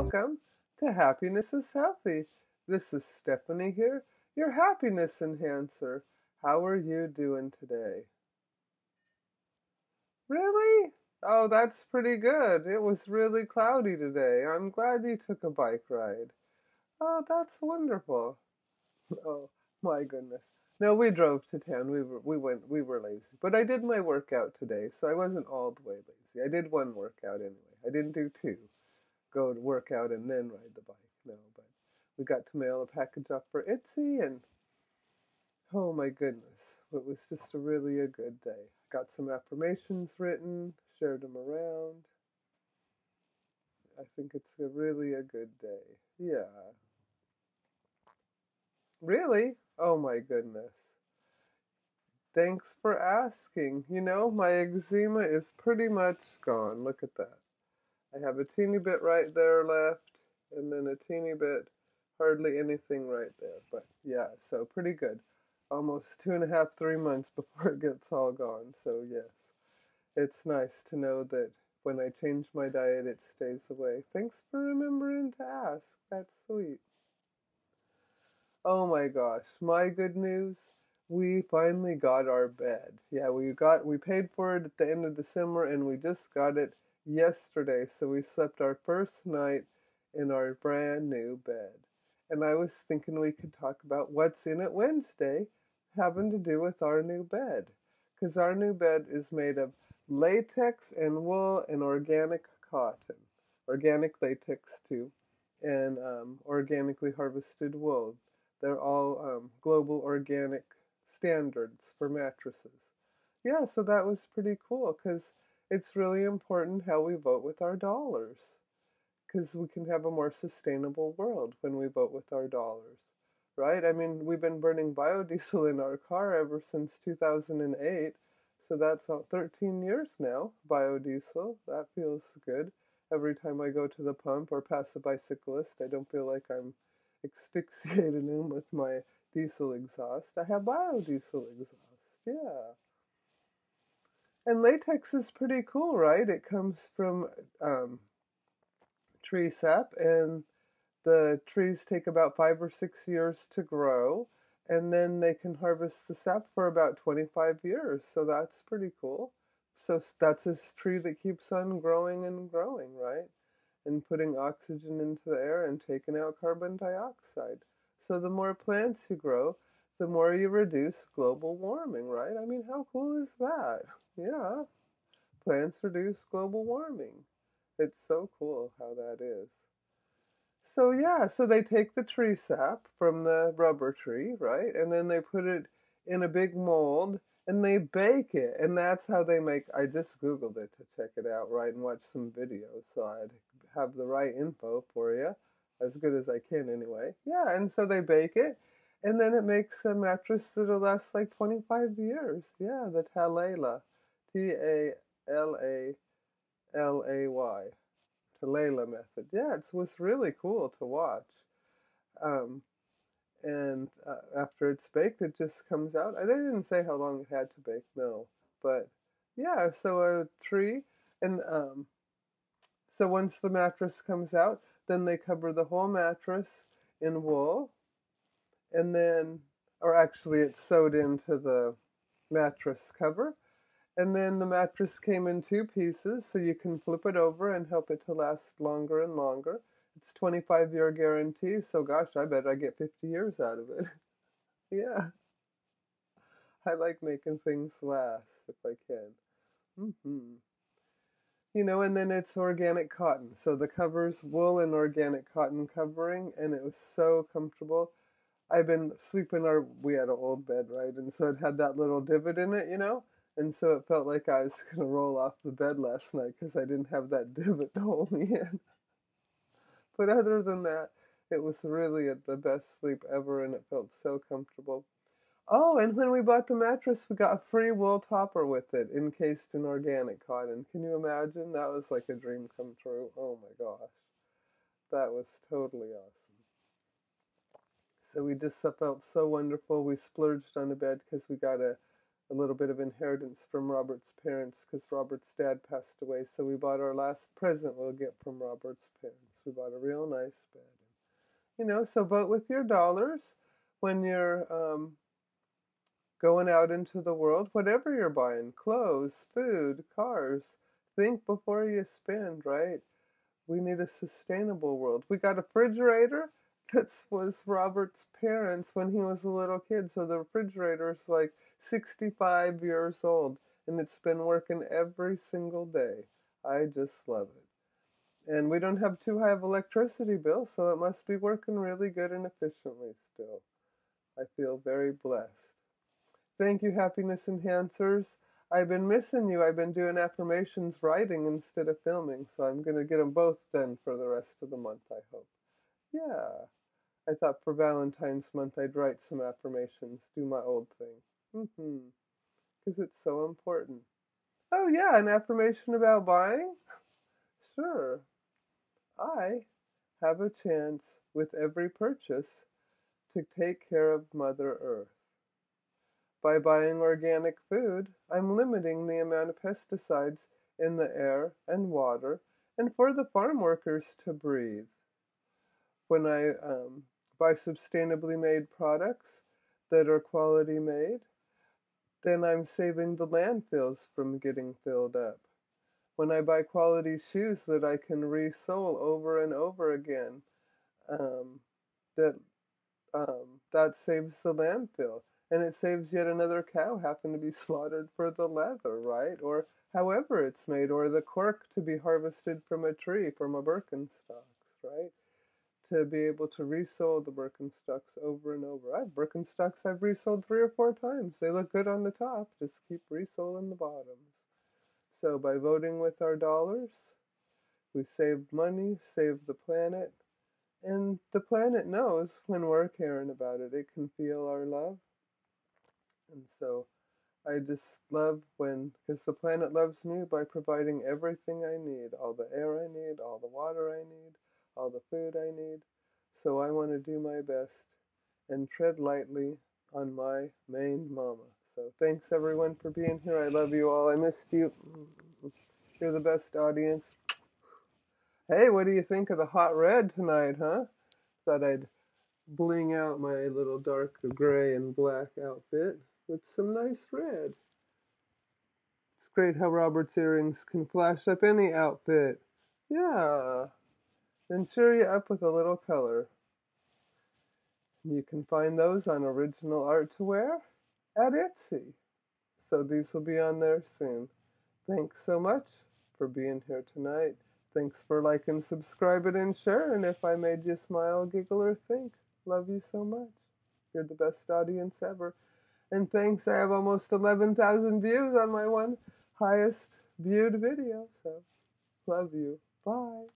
Welcome to Happiness is Healthy. This is Stephanie here, your happiness enhancer. How are you doing today? Really? Oh, that's pretty good. It was really cloudy today. I'm glad you took a bike ride. Oh, that's wonderful. Oh, my goodness. No, we drove to town. We were lazy. But I did my workout today, so I wasn't all the way lazy. I did one workout anyway. I didn't do two. Go to work out and then ride the bike. No, but we got to mail a package up for Itsy, and oh my goodness, it was just really a good day. Got some affirmations written, shared them around. I think it's really a good day. Yeah. Really? Oh my goodness. Thanks for asking. You know, my eczema is pretty much gone. Look at that. I have a teeny bit right there left, and then a teeny bit, hardly anything right there. But yeah, so pretty good. Almost 2.5, 3 months before it gets all gone. So yes, it's nice to know that when I change my diet, it stays away. Thanks for remembering to ask. That's sweet. Oh my gosh, my good news. We finally got our bed. Yeah, we paid for it at the end of December, and we just got it yesterday, so we slept our first night in our brand new bed. And I was thinking we could talk about what's in it Wednesday, having to do with our new bed, because our new bed is made of latex and wool and organic cotton, organic latex too, and organically harvested wool. They're all global organic standards for mattresses. Yeah, so that was pretty cool, because it's really important how we vote with our dollars, because we can have a more sustainable world when we vote with our dollars, right? I mean, we've been burning biodiesel in our car ever since 2008, so that's 13 years now, biodiesel. That feels good. Every time I go to the pump or pass a bicyclist, I don't feel like I'm asphyxiating him with my diesel exhaust. I have biodiesel exhaust, yeah. And latex is pretty cool, right? It comes from tree sap, and the trees take about 5 or 6 years to grow, and then they can harvest the sap for about 25 years, so that's pretty cool. So that's a tree that keeps on growing and growing, right? And putting oxygen into the air and taking out carbon dioxide. So the more plants you grow, the more you reduce global warming, right? I mean, how cool is that? Yeah, plants reduce global warming. It's so cool how that is. So yeah, so they take the tree sap from the rubber tree, right? And then they put it in a big mold and they bake it. And that's how they make, I just Googled it to check it out, right? And watch some videos so I'd have the right info for you, as good as I can anyway. Yeah, and so they bake it. And then it makes a mattress that'll last like 25 years. Yeah, the Talalay. Talalay. Talalay method. Yeah, it was really cool to watch. After it's baked, it just comes out. They didn't say how long it had to bake, no. But yeah, so a tree. And so once the mattress comes out, then they cover the whole mattress in wool. And then, or actually it's sewed into the mattress cover. And then the mattress came in 2 pieces, so you can flip it over and help it to last longer and longer. It's 25-year guarantee, so gosh, I bet I get 50 years out of it. Yeah. I like making things last, if I can. You know, and then it's organic cotton. So the cover's wool and organic cotton covering, and it was so comfortable. I've been sleeping, we had an old bed, right? And so it had that little divot in it, you know? And so it felt like I was going to roll off the bed last night because I didn't have that divot to hold me in. But other than that, it was really the best sleep ever, and it felt so comfortable. Oh, and when we bought the mattress, we got a free wool topper with it, encased in organic cotton. Can you imagine? That was like a dream come true. Oh my gosh. That was totally awesome. So we just felt so wonderful. We splurged on the bed because we got a little bit of inheritance from Robert's parents, because Robert's dad passed away. So we bought our last present we'll get from Robert's parents. We bought a real nice bed. You know, so but with your dollars, when you're going out into the world, whatever you're buying, clothes, food, cars, think before you spend, right? We need a sustainable world. We got a refrigerator. That was Robert's parents when he was a little kid. So the refrigerator is like 65 years old, and it's been working every single day. I just love it. And we don't have too high of electricity bill, so it must be working really good and efficiently still. I feel very blessed. Thank you, Happiness Enhancers. I've been missing you. I've been doing affirmations writing instead of filming, so I'm going to get them both done for the rest of the month, I hope. Yeah. I thought for Valentine's month I'd write some affirmations, do my old thing. Because it's so important. Oh, yeah, an affirmation about buying? Sure. I have a chance with every purchase to take care of Mother Earth. By buying organic food, I'm limiting the amount of pesticides in the air and water and for the farm workers to breathe. When I buy sustainably made products that are quality made, then I'm saving the landfills from getting filled up. When I buy quality shoes that I can resole over and over again, that saves the landfill. And it saves yet another cow having to be slaughtered for the leather, right? Or however it's made, or the cork to be harvested from a tree, from a Birkenstocks, right? To be able to resole the Birkenstocks over and over. I have Birkenstocks I've resoled 3 or 4 times. They look good on the top. Just keep resoling the bottoms. So by voting with our dollars, we save money, save the planet. And the planet knows when we're caring about it. It can feel our love. And so I just love when, because the planet loves me by providing everything I need, all the air I need, all the water I need, all the food I need. So I want to do my best and tread lightly on my main mama. So thanks everyone for being here. I love you all. I missed you. You're the best audience. Hey, what do you think of the hot red tonight, huh? Thought I'd bling out my little dark gray and black outfit with some nice red. It's great how Robert's earrings can flash up any outfit. Yeah. Then cheer you up with a little color. You can find those on Original Art to Wear at Etsy. So these will be on there soon. Thanks so much for being here tonight. Thanks for liking, subscribing, and sharing. If I made you smile, giggle, or think, love you so much. You're the best audience ever. And thanks, I have almost 11,000 views on my one highest viewed video. So, love you. Bye.